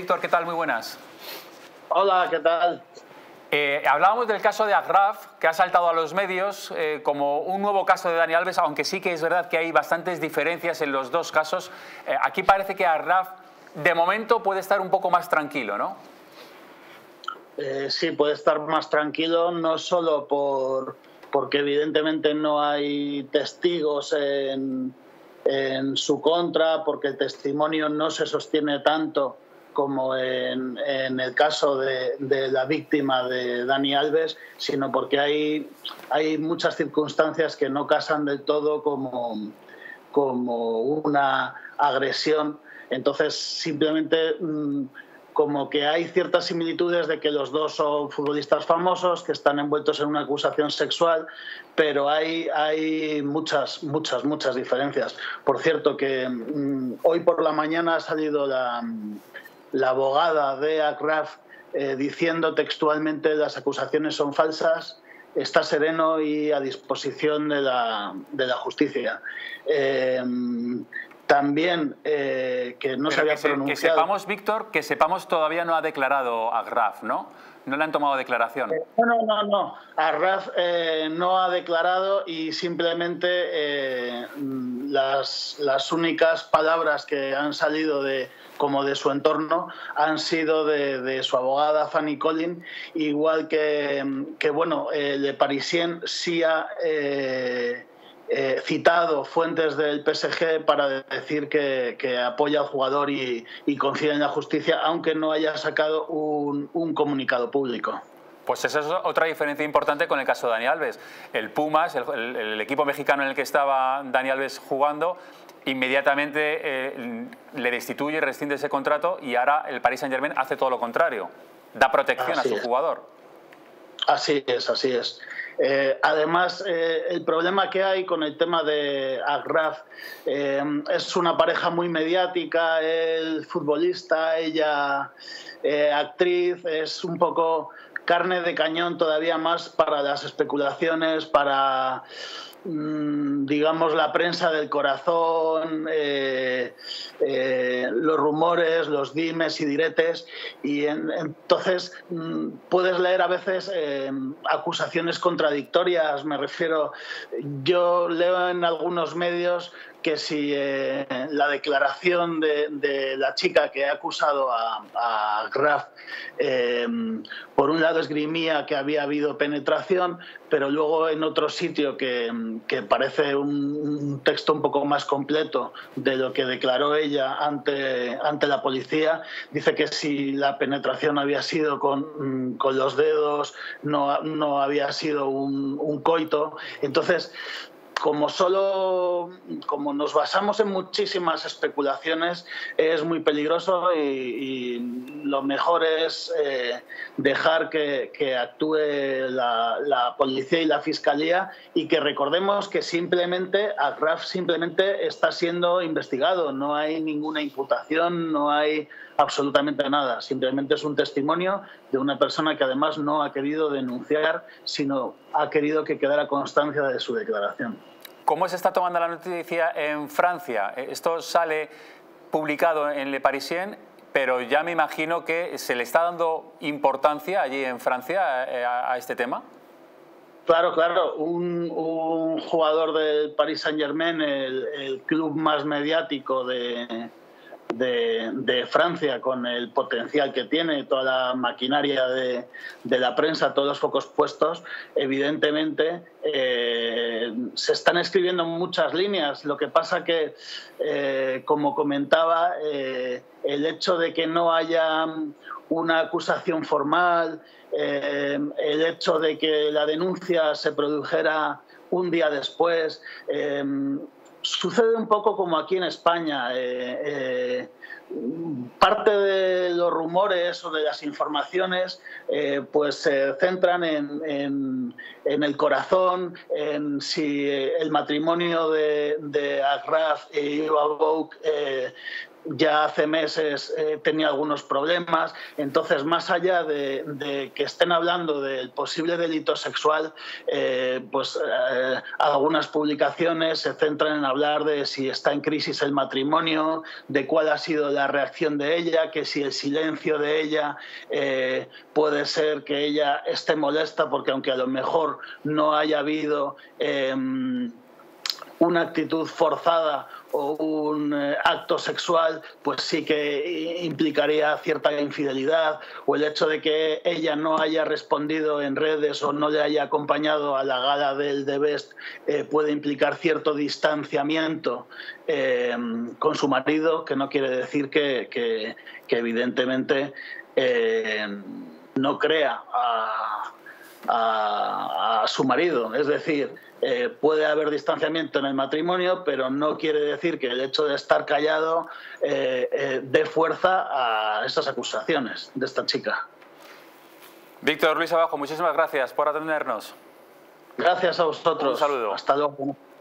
Víctor, ¿qué tal? Muy buenas. Hola, ¿qué tal? Hablábamos del caso de Achraf, que ha saltado a los medios como un nuevo caso de Dani Alves, aunque sí que es verdad que hay bastantes diferencias en los dos casos. Aquí parece que Achraf, de momento, puede estar un poco más tranquilo, ¿no? Sí, puede estar más tranquilo, no solo porque evidentemente no hay testigos en su contra, porque el testimonio no se sostiene tanto como en el caso de la víctima de Dani Alves, sino porque hay muchas circunstancias que no casan del todo como una agresión. Entonces, simplemente como que hay ciertas similitudes de que los dos son futbolistas famosos, que están envueltos en una acusación sexual, pero hay muchas diferencias. Por cierto, que hoy por la mañana ha salido la abogada de Achraf diciendo textualmente: las acusaciones son falsas, está sereno y a disposición de la justicia. También que no se había pronunciado. Que sepamos, Víctor, que sepamos, todavía no ha declarado Achraf, ¿no? No le han tomado declaración. No. Achraf no ha declarado y simplemente las únicas palabras que han salido de su entorno han sido de su abogada Fanny Collin, igual que bueno, Le Parisien sí ha citado fuentes del PSG para decir que apoya al jugador y confía en la justicia, aunque no haya sacado un comunicado público. Pues esa es otra diferencia importante con el caso de Dani Alves. El Pumas, el equipo mexicano en el que estaba Dani Alves jugando, inmediatamente le destituye, rescinde ese contrato, y ahora el Paris Saint Germain hace todo lo contrario, da protección a su jugador. Así es. Además, el problema que hay con el tema de Achraf, es una pareja muy mediática, él futbolista, ella actriz, es un poco carne de cañón todavía más para las especulaciones, para, digamos, la prensa del corazón, los rumores, los dimes y diretes, y entonces puedes leer a veces acusaciones contradictorias. Me refiero, yo leo en algunos medios que si la declaración de la chica que ha acusado a Achraf, por un lado esgrimía que había habido penetración, pero luego en otro sitio que parece un texto un poco más completo de lo que declaró ella ante la policía, dice que si la penetración había sido con los dedos, no había sido un coito. Entonces, como nos basamos en muchísimas especulaciones, es muy peligroso y lo mejor es dejar que actúe la policía y la fiscalía, y que recordemos que simplemente Achraf está siendo investigado, no hay ninguna imputación, no hay absolutamente nada, simplemente es un testimonio de una persona que además no ha querido denunciar, sino ha querido que quedara constancia de su declaración. ¿Cómo se está tomando la noticia en Francia? Esto sale publicado en Le Parisien, pero ya me imagino que se le está dando importancia allí en Francia a este tema. Claro. Un jugador del Paris Saint Germain, el club más mediático de Francia, con el potencial que tiene, toda la maquinaria de la prensa, todos los focos puestos, evidentemente se están escribiendo muchas líneas. Lo que pasa que, como comentaba, el hecho de que no haya una acusación formal, el hecho de que la denuncia se produjera un día después, sucede un poco como aquí en España. Parte de los rumores o de las informaciones pues se centran en el corazón, en si el matrimonio de Achraf y Iba Bouk ya hace meses tenía algunos problemas. Entonces, más allá de que estén hablando del posible delito sexual, algunas publicaciones se centran en hablar de si está en crisis el matrimonio, de cuál ha sido la reacción de ella, que si el silencio de ella puede ser que ella esté molesta porque aunque a lo mejor no haya habido una actitud forzada o un acto sexual, pues sí que implicaría cierta infidelidad, o el hecho de que ella no haya respondido en redes o no le haya acompañado a la gala del The Best puede implicar cierto distanciamiento con su marido, que no quiere decir que evidentemente no crea a su marido. Es decir, puede haber distanciamiento en el matrimonio, pero no quiere decir que el hecho de estar callado dé fuerza a estas acusaciones de esta chica. Víctor Luis Abajo, muchísimas gracias por atendernos. Gracias a vosotros. Un saludo. Hasta luego.